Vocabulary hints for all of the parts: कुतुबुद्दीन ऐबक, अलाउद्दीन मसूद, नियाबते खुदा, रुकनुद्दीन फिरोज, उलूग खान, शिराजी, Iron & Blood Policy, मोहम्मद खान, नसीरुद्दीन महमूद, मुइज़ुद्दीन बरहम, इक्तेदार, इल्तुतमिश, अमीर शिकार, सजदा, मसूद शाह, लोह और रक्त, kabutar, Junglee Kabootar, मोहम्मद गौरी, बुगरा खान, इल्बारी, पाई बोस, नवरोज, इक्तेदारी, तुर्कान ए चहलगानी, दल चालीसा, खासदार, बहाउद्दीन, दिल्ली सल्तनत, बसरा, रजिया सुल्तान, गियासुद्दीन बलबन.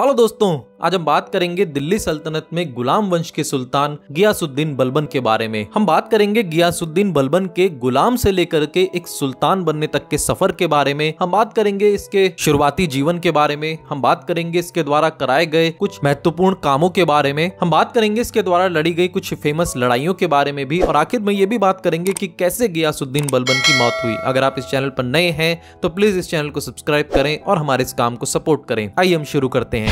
Hello दोस्तों, आज हम बात करेंगे दिल्ली सल्तनत में गुलाम वंश के सुल्तान गियासुद्दीन बलबन के बारे में। हम बात करेंगे गियासुद्दीन बलबन के गुलाम से लेकर के एक सुल्तान बनने तक के सफर के बारे में। हम बात करेंगे इसके शुरुआती जीवन के बारे में। हम बात करेंगे इसके द्वारा कराए गए कुछ महत्वपूर्ण कामों के बारे में। हम बात करेंगे इसके द्वारा लड़ी गई कुछ फेमस लड़ाइयों के बारे में भी, और आखिर में ये भी बात करेंगे कि कैसे गियासुद्दीन बलबन की मौत हुई। अगर आप इस चैनल पर नए हैं तो प्लीज इस चैनल को सब्सक्राइब करें और हमारे इस काम को सपोर्ट करें। आइए हम शुरू करते हैं।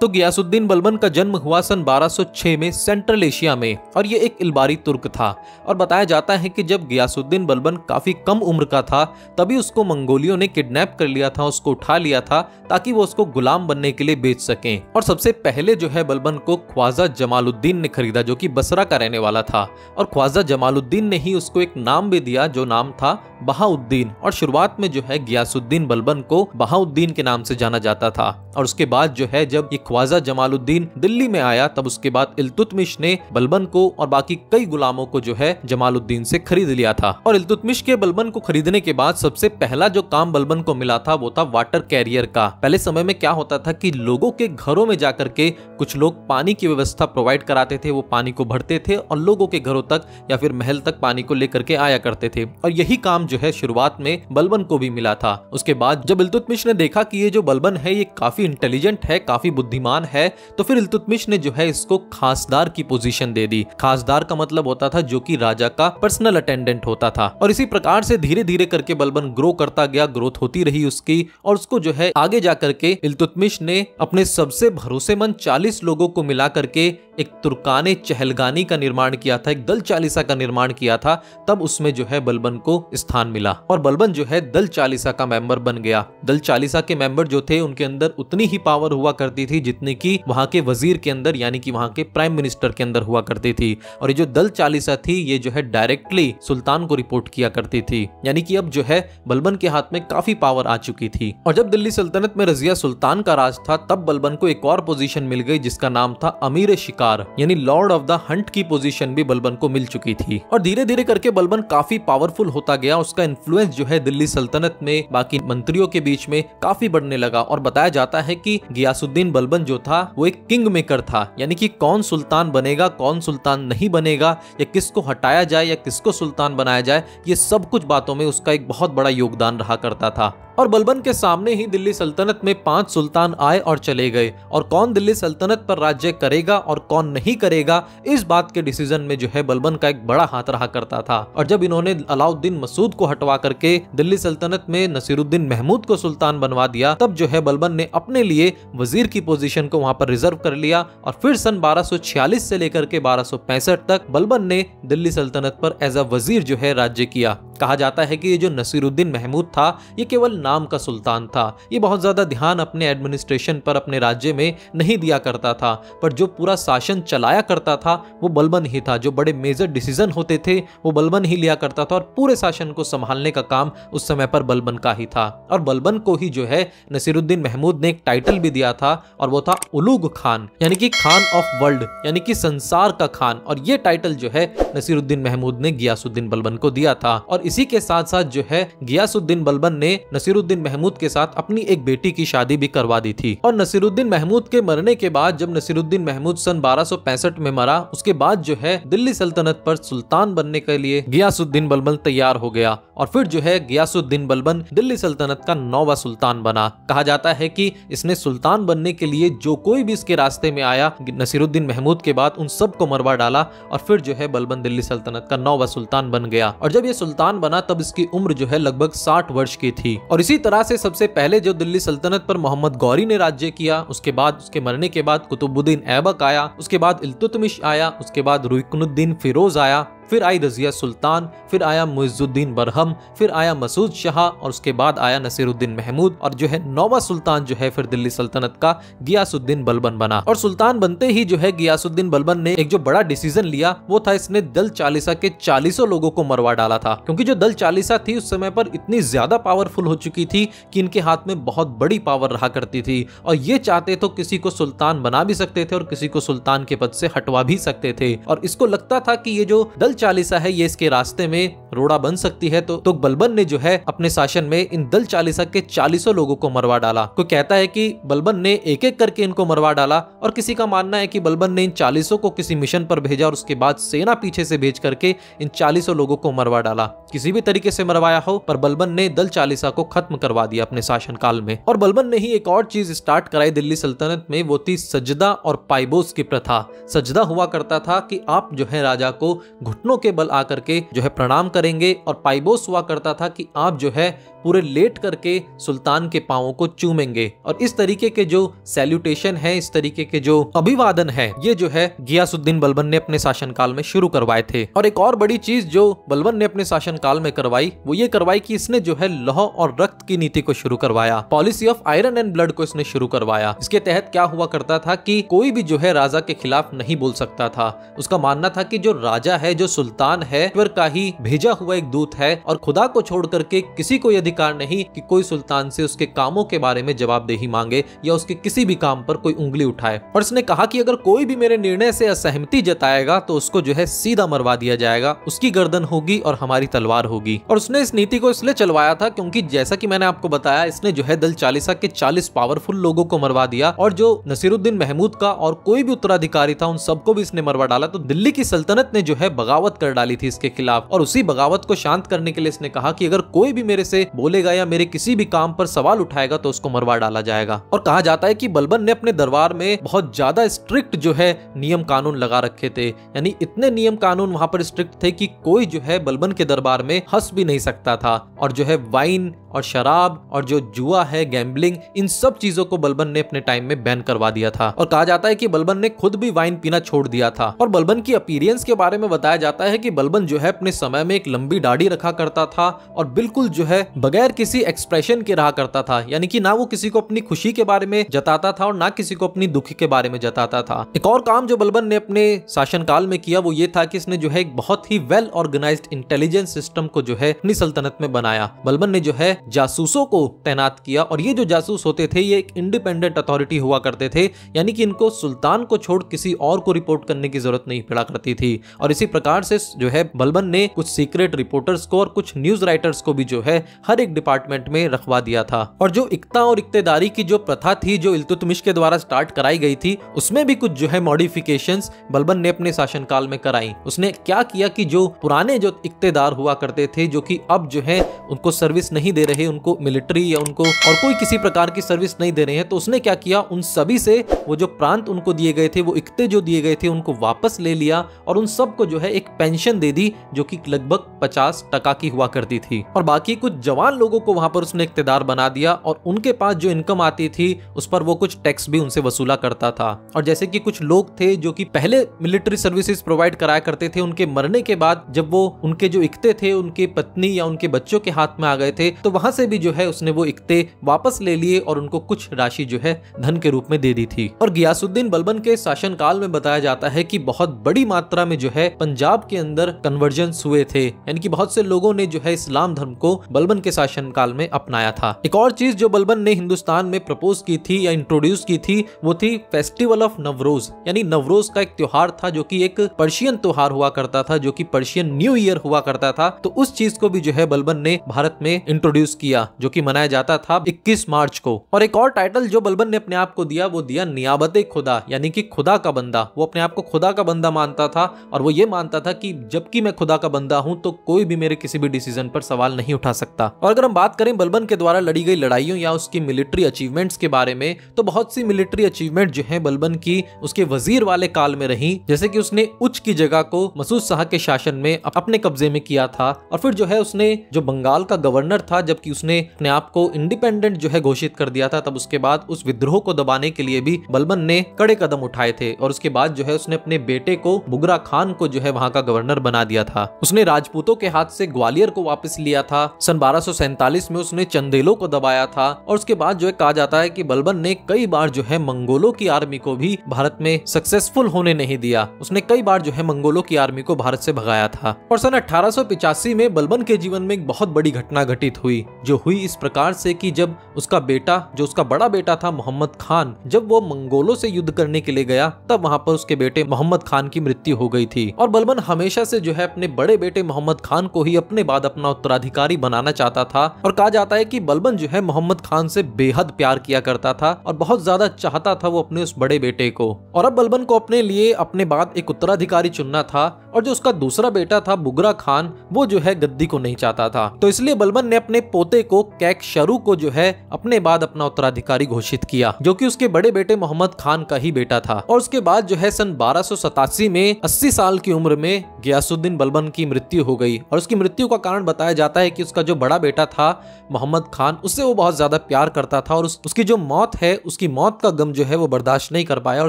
तो गियासुद्दीन बलबन का जन्म हुआ सन 1206 में सेंट्रल एशिया में, और ये एक इल्बारी तुर्क था। और बताया जाता है कि जब गियासुद्दीन बलबन काफ़ी कम उम्र का था तभी उसको मंगोलियों ने किडनैप कर लिया था, उसको उठा लिया था ताकि वो उसको गुलाम बनने के लिए बेच सकें। और सबसे पहले जो है बलबन को ख्वाजा जमालुद्दीन ने खरीदा, जो कि बसरा का रहने वाला था। और ख्वाजा जमालुद्दीन ने ही उसको एक नाम भी दिया जो नाम था बहाउद्दीन। और शुरुआत में जो है गियासुद्दीन बलबन को बहाउद्दीन के नाम से जाना जाता था। और उसके बाद जो है जब ये ख्वाजा जमालुद्दीन दिल्ली में आया तब उसके बाद इल्तुतमिश ने बलबन को और बाकी कई गुलामों को जो है जमालुद्दीन से खरीद लिया था। और इल्तुतमिश के बलबन को खरीदने के बाद सबसे पहला जो काम बलबन को मिला था वो था वाटर कैरियर का। पहले समय में क्या होता था कि लोगों के घरों में जाकर के कुछ लोग पानी की व्यवस्था प्रोवाइड कराते थे, वो पानी को भरते थे और लोगों के घरों तक या फिर महल तक पानी को लेकर के आया करते थे। और यही काम जो है शुरुआत में बलबन को भी मिला था। उसके बाद जब इल्तुतमिश ने देखा कि ये जो बलबन है ये काफी इंटेलिजेंट है, काफी बुद्धिमान है, तो फिर इल्तुतमिश ने जो है इसको खासदार की पोजीशन दे दी। खासदार का मतलब होता था जो कि राजा का पर्सनल अटेंडेंट होता था। और इसी प्रकार से धीरे धीरे करके बलबन ग्रो करता गया, ग्रोथ होती रही उसकी। और उसको जो है आगे जा करके इल्तुतमिश ने अपने सबसे भरोसेमंद 40 लोगों को मिला करके एक तुर्कान ए चहलगानी का निर्माण किया था, एक दल चालीसा का निर्माण किया था। तब उसमें जो है बलबन को स्थान मिला और बलबन जो है दल चालीसा का मेंबर बन गया। दल चालीसा के मेंबर जो थे उनके अंदर उतनी ही पावर हुआ करती थी जितनी कि वहां के वजीर के अंदर यानी कि वहां के प्राइम मिनिस्टर के अंदर हुआ करती थी। और ये जो दल चालीसा थी ये जो है डायरेक्टली सुल्तान को रिपोर्ट किया करती थी, यानी कि अब जो है बलबन के हाथ में काफी पावर आ चुकी थी। और जब दिल्ली सल्तनत में रजिया सुल्तान का राज था तब बलबन को एक और पोजीशन मिल गई जिसका नाम था अमीर शिकार, यानी लॉर्ड ऑफ द हंट की पोजीशन भी बलबन को मिल चुकी थी। और धीरे धीरे करके बलबन काफी पावरफुल होता गया। उसका इन्फ्लुएंस जो है दिल्ली सल्तनत में बाकी मंत्रियों के बीच में काफी बढ़ने लगा। और बताया जाता है कि गियासुद्दीन बलबन जो था वो एक किंग मेकर था, यानी कि कौन सुल्तान बनेगा, कौन सुल्तान नहीं बनेगा, या किसको हटाया जाए या किसको सुल्तान बनाया जाए, ये सब कुछ बातों में उसका एक बहुत बड़ा योगदान रहा करता था। और बलबन के सामने ही दिल्ली सल्तनत में 5 सुल्तान आए और चले गए, और कौन दिल्ली सल्तनत पर राज्य करेगा और कौन नहीं करेगा इस बात के डिसीजन में जो है बलबन का एक बड़ा हाथ रहा करता था। और जब इन्होंने अलाउद्दीन मसूद को हटवा करके दिल्ली सल्तनत में नसीरुद्दीन महमूद को सुल्तान बनवा दिया तब जो है बलबन ने अपने लिए वजीर की पोजीशन को वहां पर रिजर्व कर लिया। और फिर सन 1246 से लेकर के 1265 तक बलबन ने दिल्ली सल्तनत पर एज अ वजीर जो है राज्य किया। कहा जाता है कि ये जो नसीरुद्दीन महमूद था ये केवल नाम का सुल्तान था, ये बहुत ज़्यादा ध्यान अपने एडमिनिस्ट्रेशन पर अपने राज्य में नहीं दिया करता था, पर जो पूरा शासन चलाया करता था वो बलबन ही था। जो बड़े मेजर डिसीजन होते थे वो बलबन ही लिया करता था, और पूरे शासन को संभालने का काम उस समय पर बलबन का ही था। और बलबन को ही जो है नसीरुद्दीन महमूद ने एक टाइटल भी दिया था और वो था उलूग खान, यानी कि खान ऑफ वर्ल्ड, यानी कि संसार का खान। और ये टाइटल जो है नसीरुद्दीन महमूद ने गियासुद्दीन बलबन को दिया था। और इसी के साथ साथ जो है गियासुद्दीन बलबन ने नसीरुद्दीन महमूद के साथ अपनी एक बेटी की शादी भी करवा दी थी। और नसीरुद्दीन महमूद के मरने के बाद जब नसीरुद्दीन महमूद सन 1265 में मरा उसके बाद जो है दिल्ली सल्तनत पर सुल्तान बनने के लिए गियासुद्दीन बलबन तैयार हो गया। और फिर जो है गियासुद्दीन बलबन दिल्ली सल्तनत का 9वां सुल्तान बना। कहा जाता है कि इसने सुल्तान बनने के लिए जो कोई भी इसके रास्ते में आया नसीरुद्दीन महमूद के बाद उन सबको मरवा डाला, और फिर जो है बलबन दिल्ली सल्तनत का 9वां सुल्तान बन गया। और जब ये सुल्तान बना तब इसकी उम्र जो है लगभग 60 वर्ष की थी। और इसी तरह से सबसे पहले जो दिल्ली सल्तनत पर मोहम्मद गौरी ने राज्य किया, उसके बाद उसके मरने के बाद कुतुबुद्दीन ऐबक आया, उसके बाद इल्तुतमिश आया, उसके बाद रुकनुद्दीन फिरोज आया, फिर आई रजिया सुल्तान, फिर आया मुइज़ुद्दीन बरहम, फिर आया मसूद शाह, और उसके बाद आया नसीरुद्दीन महमूद। और जो है 9वां सुल्तान जो है फिर दिल्ली सल्तनत का गियासुद्दीन बलबन बना। और सुल्तान बनते ही जो है गियासुद्दीन बलबन ने एक जो बड़ा डिसीजन लिया वो था इसने दल चालीसा के 40 लोगों को मरवा डाला था, क्योंकि जो दल चालीसा थी उस समय पर इतनी ज्यादा पावरफुल हो चुकी थी कि इनके हाथ में बहुत बड़ी पावर रहा करती थी। और ये चाहते तो किसी को सुल्तान बना भी सकते थे और किसी को सुल्तान के पद से हटवा भी सकते थे। और इसको लगता था कि ये जो दल चालीसा है ये इसके रास्ते में रोड़ा बन सकती है। तो बलबन ने जो है अपने शासन में इन दल चालीसा के 400 लोगों को मरवा डाला। कोई कहता है कि बलबन ने एक एक करके इनको मरवा डाला और किसी का मानना है कि बलबन ने इन 400 को किसी मिशन पर भेजा और उसके बाद सेना पीछे से भेज करके इन 400 लोगों को मरवा डाला। किसी भी तरीके से मरवाया हो, पर बलबन ने दल चालीसा को खत्म करवा दिया अपने शासन काल में। और बलबन ने ही एक और चीज स्टार्ट कराई दिल्ली सल्तनत में, वो थी सजदा और पाई बोस की प्रथा। सजदा हुआ करता था कि आप जो है राजा को घुटनों के बल आकर के जो है प्रणाम करेंगे, और पाई बोस हुआ करता था कि आप जो है पूरे लेट करके सुल्तान के पांवों को चूमेंगे। और इस तरीके के जो सैल्यूटेशन है, इस तरीके के जो अभिवादन है, ये जो है गियासुद्दीन बलबन ने अपने शासनकाल में शुरू करवाए थे। और एक और बड़ी चीज जो बलबन ने अपने शासनकाल में करवाई, वो ये करवाई कि इसने जो है लोह और रक्त की नीति को शुरू करवाया। Policy of iron and blood को इसने शुरू करवाया। इसके तहत क्या हुआ करता था कि कोई भी जो है राजा के खिलाफ नहीं बोल सकता था। उसका मानना था कि जो राजा है, जो सुल्तान है, ईश्वर का ही भेजा हुआ एक दूत है और खुदा को छोड़ करके किसी को अधिकार नहीं कि कोई सुल्तान से उसके कामों के बारे में जवाबदेही मांगे या उसके किसी भी काम पर कोई उंगली उठाए। और इसने कहा कि अगर कोई भी मेरे निर्णय से असहमति जताएगा तो उसको जो है सीधा मरवा दिया जाएगा, उसकी गर्दन होगी और हमारी तलवार होगी। और उसने इस नीति को इसलिए चलवाया था क्योंकि जैसा कि मैंने आपको बताया, इसने जो है दल चालीसा के 40 पावरफुल लोगों को मरवा दिया और जो नसीरुद्दीन महमूद का और कोई भी उत्तराधिकारी था उन सबको भी इसने मरवा डाला। तो दिल्ली की सल्तनत ने जो है बगावत कर डाली थी इसके खिलाफ, और उसी बगावत को शांत करने के लिए इसने कहा कि अगर कोई भी मेरे से बोलेगा या मेरे किसी भी काम पर सवाल उठाएगा तो उसको मरवा डाला जाएगा। और कहा जाता है कि बलबन ने अपने दरबार में बहुत ज्यादा स्ट्रिक्ट जो है नियम कानून लगा रखे थे, यानी इतने नियम कानून वहां पर स्ट्रिक्ट थे कि कोई जो है बलबन के दरबार में हंस भी नहीं सकता था। और जो है वाइन और शराब और जो जुआ है, गैम्बलिंग, इन सब चीजों को बलबन ने अपने टाइम में बैन करवा दिया था। और कहा जाता है कि बलबन ने खुद भी वाइन पीना छोड़ दिया था। और बलबन की अपीयरेंस के बारे में बताया जाता है कि बलबन जो है अपने समय में एक लंबी दाढ़ी रखा करता था और बिल्कुल जो है बगैर किसी एक्सप्रेशन के रहा करता था, यानी कि ना वो किसी को अपनी खुशी के बारे में जताता था और ना किसी को अपनी दुखी के बारे में जताता था। एक और काम जो बलबन ने अपने शासनकाल में किया वो ये था कि इसने जो है एक बहुत ही वेल ऑर्गेनाइज्ड इंटेलिजेंस सिस्टम को जो है अपनी सल्तनत में बनाया। बलबन ने जो है जासूसों को तैनात किया और ये जो जासूस होते थे ये एक इंडिपेंडेंट अथॉरिटी हुआ करते थे, यानी कि इनको सुल्तान को छोड़ किसी और को रिपोर्ट करने की जरूरत नहीं पड़ा करती थी। और इसी प्रकार से जो है बलबन ने कुछ सीक्रेट रिपोर्टर्स को और कुछ न्यूज राइटर्स को भी जो है हर एक डिपार्टमेंट में रखवा दिया था। और जो इक्ता और इक्तेदारी की जो प्रथा थी जो इल्तुतमिश के द्वारा स्टार्ट कराई गई थी, उसमें भी कुछ जो है मॉडिफिकेशंस बलबन ने अपने शासनकाल में कराई। उसने क्या किया कि जो पुराने जो इक्तेदार हुआ करते थे जो कि अब जो है उनको सर्विस नहीं दे रहे, उनको मिलिट्री या उनको और कोई किसी प्रकार की सर्विस नहीं दे रहे हैं, तो उसने क्या किया, उन सभी से वो जो प्रांत उनको दिए गए थे, वो इक्ते जो दिए गए थे उनको वापस ले लिया और उन सबको जो है एक पेंशन दे दी जो कि लगभग 50% की हुआ करती थी। और बाकी कुछ जवान लोगों को वहां पर उसने इक्तेदार बना दिया और उनके पास जो इनकम आती थी उस पर वो कुछ टैक्स भी उनसे वसूला करता था। और जैसे कि कुछ लोग थे जो कि पहले मिलिट्री सर्विसेज प्रोवाइड कराया करते थे, उनके मरने के बाद जब वो उनके जो इक्ते थे उनके पत्नी या उनके बच्चों के हाथ में आ गए थे तो वहां से भी जो है उसने वो इक्ते वापस ले लिए और उनको कुछ राशि जो है धन के रूप में दे दी थी। और गियासुद्दीन बलबन के शासनकाल में बताया जाता है कि बहुत बड़ी मात्रा में जो है पंजाब के अंदर कन्वर्जेंस हुए थे, यानी कि बहुत से लोगों ने जो है इस्लाम धर्म को बलबन के शासनकाल में अपनाया था। एक और चीज जो बलबन ने हिंदुस्तान में प्रपोज की थी या इंट्रोड्यूस की थी वो थी फेस्टिवल ऑफ नवरोज, यानी नवरोज का एक त्योहार था जो कि एक पर्शियन त्योहार हुआ करता था जो कि पर्शियन न्यू ईयर हुआ करता था। तो उस चीज को भी जो है बलबन ने भारत में इंट्रोड्यूस किया जो कि मनाया जाता था 21 मार्च को। और एक और टाइटल जो बलबन ने अपने आप को दिया वो दिया नियाबते खुदा, यानी कि खुदा का बंदा। वो अपने आप को खुदा का बंदा मानता था और वो ये मानता था कि जबकि मैं खुदा का बंदा हूं तो कोई भी मेरे किसी भी डिसीजन पर सवाल नहीं उठा सकता। और अगर हम बात करें बलबन के द्वारा लड़ी गई लड़ाइयों या उसकी मिलिट्री अचीवमेंट्स के बारे में, तो बहुत सी मिलिट्री अचीवमेंट जो है बलबन की उसके वजीर वाले काल में रही, जैसे कि उसने उच्च की जगह को मसूद शाह के शासन में अपने कब्जे में किया था। और फिर जो है उसने जो बंगाल का गवर्नर था जबकि उसने अपने आप को इंडिपेंडेंट जो है घोषित कर दिया था, तब उसके बाद उस विद्रोह को दबाने के लिए भी बलबन ने कड़े कदम उठाए थे। और उसके बाद जो है उसने अपने बेटे को बुगरा खान को जो है वहां का गवर्नर बना दिया था। उसने राजपूतों के हाथ से ग्वालियर को वापस लिया था। सन 1247 में उसने चंदेलों को दबाया था। और उसके बाद जो है कहा जाता है कि बलबन ने कई बार जो है मंगोलों की आर्मी को भी भारत में सक्सेसफुल होने नहीं दिया। उसने कई बार जो है मंगोलों की आर्मी को भारत से भगाया था। और सन 1885 में बलबन के जीवन में एक बहुत बड़ी घटना घटित हुई। जो हुई इस प्रकार से कि जब उसका बेटा, जो उसका बड़ा बेटा था मोहम्मद खान, जब वो मंगोलों से युद्ध करने के लिए गया तब वहाँ पर उसके बेटे मोहम्मद खान की मृत्यु हो गई थी। और बलबन हमेशा से जो है अपने बड़े बेटे मोहम्मद खान को ही अपने बाद अपना उत्तराधिकारी बनाना चाहता था। और कहा जाता है कि बलबन जो है मोहम्मद खान से बेहद प्यार किया करता था और बहुत ज्यादा चाहता था वो अपने उस बड़े बेटे को। और अब बलबन को अपने लिए अपने बाद एक उत्तराधिकारी चुनना था और जो उसका दूसरा बेटा था बुगरा खान, वो जो है गद्दी को नहीं चाहता था। तो इसलिए बलबन ने अपने पोते को कैक शरु को जो है अपने बाद अपना उत्तराधिकारी घोषित किया, जो कि उसके बड़े बेटे मोहम्मद खान का ही बेटा था। और उसके बाद जो है सन 1287 में 80 साल की उम्र में गियासुद्दीन बलबन की मृत्यु हो गई। और उसकी मृत्यु का कारण बताया जाता है कि उसका जो बड़ा बेटा था मोहम्मद खान, उससे वो बहुत ज्यादा प्यार करता था और उसकी जो मौत है, उसकी मौत का गम जो है वो बर्दाश्त नहीं कर पाया और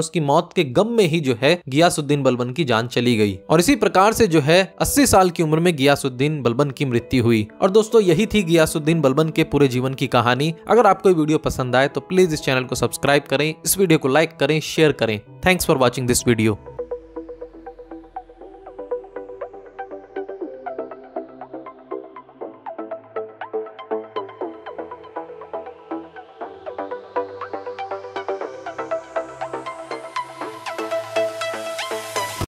उसकी मौत के गम में ही जो है गियासुद्दीन बलबन की जान चली गई। और इसी प्रकार से जो है 80 साल की उम्र में गियासुद्दीन बलबन की मृत्यु हुई। और दोस्तों यही थी गियासुद्दीन बलबन के पूरे जीवन की कहानी। अगर आपको ये वीडियो पसंद आए तो प्लीज इस चैनल को सब्सक्राइब करें, इस वीडियो को लाइक करें, शेयर करें। Thanks for watching this video.